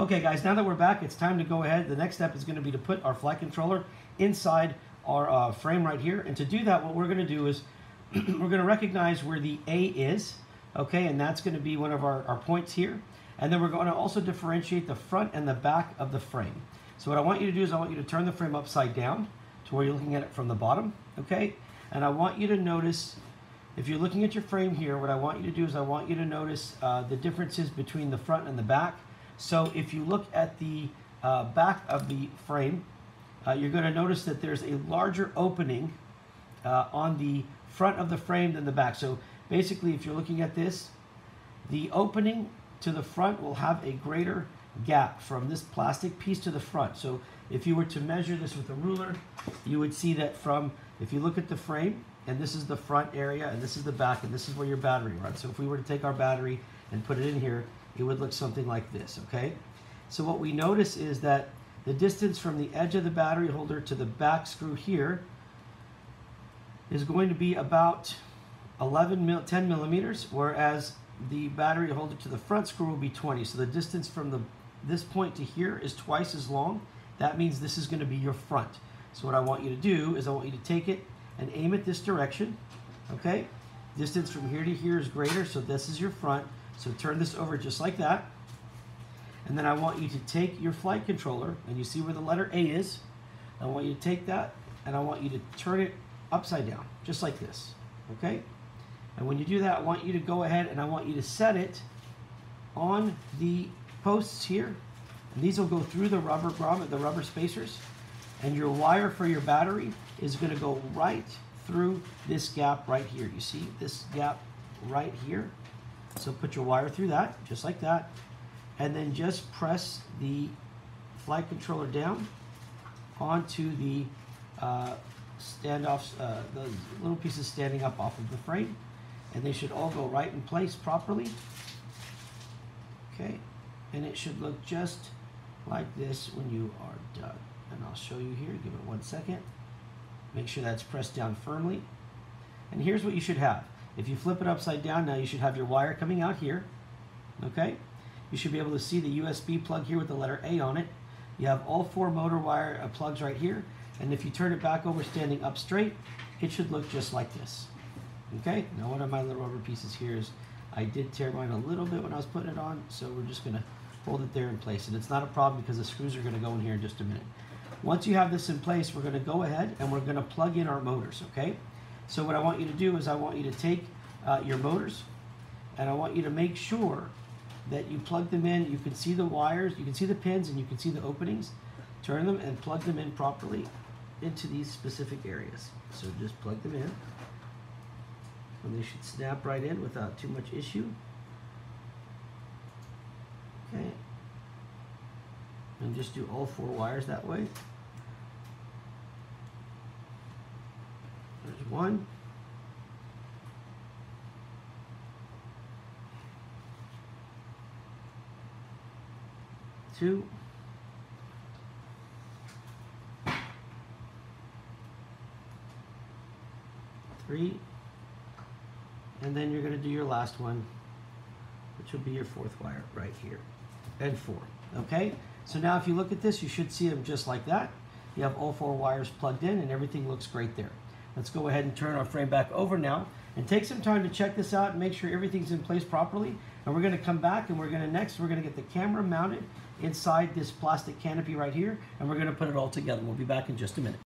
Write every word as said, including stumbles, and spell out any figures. Okay guys, now that we're back, it's time to go ahead. The next step is going to be to put our flight controller inside our uh, frame right here. And to do that, what we're going to do is we're going to recognize where the A is, okay, and that's going to be one of our, our points here. And then we're going to also differentiate the front and the back of the frame. So what I want you to do is I want you to turn the frame upside down to where you're looking at it from the bottom, okay? And I want you to notice, if you're looking at your frame here, what I want you to do is I want you to notice uh, the differences between the front and the back. So if you look at the uh, back of the frame, uh, you're going to notice that there's a larger opening uh, on the front of the frame than the back. So basically, if you're looking at this, the opening to the front will have a greater gap from this plastic piece to the front. So if you were to measure this with a ruler, you would see that from, if you look at the frame, and this is the front area, and this is the back, and this is where your battery runs. So if we were to take our battery and put it in here, it would look something like this, okay? So what we notice is that the distance from the edge of the battery holder to the back screw here is going to be about eleven, ten millimeters, whereas the battery holder to the front screw will be twenty. So the distance from the this point to here is twice as long. That means this is going to be your front. So what I want you to do is I want you to take it and aim it this direction, okay? Distance from here to here is greater, so this is your front. So turn this over just like that. And then I want you to take your flight controller, and you see where the letter A is. I want you to take that, and I want you to turn it upside down, just like this, okay? And when you do that, I want you to go ahead and I want you to set it on the posts here. And these will go through the rubber grommet, the rubber spacers. And your wire for your battery is gonna go right through this gap right here. You see this gap right here? So put your wire through that, just like that, and then just press the flight controller down onto the uh, standoffs, uh, the little pieces standing up off of the frame, and they should all go right in place properly. Okay, and it should look just like this when you are done. And I'll show you here, give it one second. Make sure that's pressed down firmly. And here's what you should have. If you flip it upside down now, you should have your wire coming out here, okay? You should be able to see the U S B plug here with the letter A on it. You have all four motor wire plugs right here, and if you turn it back over standing up straight, it should look just like this, okay? Now one of my little rubber pieces here is, I did tear mine a little bit when I was putting it on, so we're just gonna hold it there in place, and it's not a problem because the screws are gonna go in here in just a minute. Once you have this in place, we're gonna go ahead and we're gonna plug in our motors, okay? So what I want you to do is I want you to take uh, your motors, and I want you to make sure that you plug them in. You can see the wires, you can see the pins, and you can see the openings. Turn them and plug them in properly into these specific areas. So just plug them in, and they should snap right in without too much issue. Okay, and just do all four wires that way. There's one. Two. Three. And then you're going to do your last one, which will be your fourth wire right here. And four. Okay? So now if you look at this, you should see them just like that. You have all four wires plugged in and everything looks great there. Let's go ahead and turn our frame back over now and take some time to check this out and make sure everything's in place properly. And we're going to come back and we're going to next, we're going to get the camera mounted inside this plastic canopy right here, and we're going to put it all together. We'll be back in just a minute.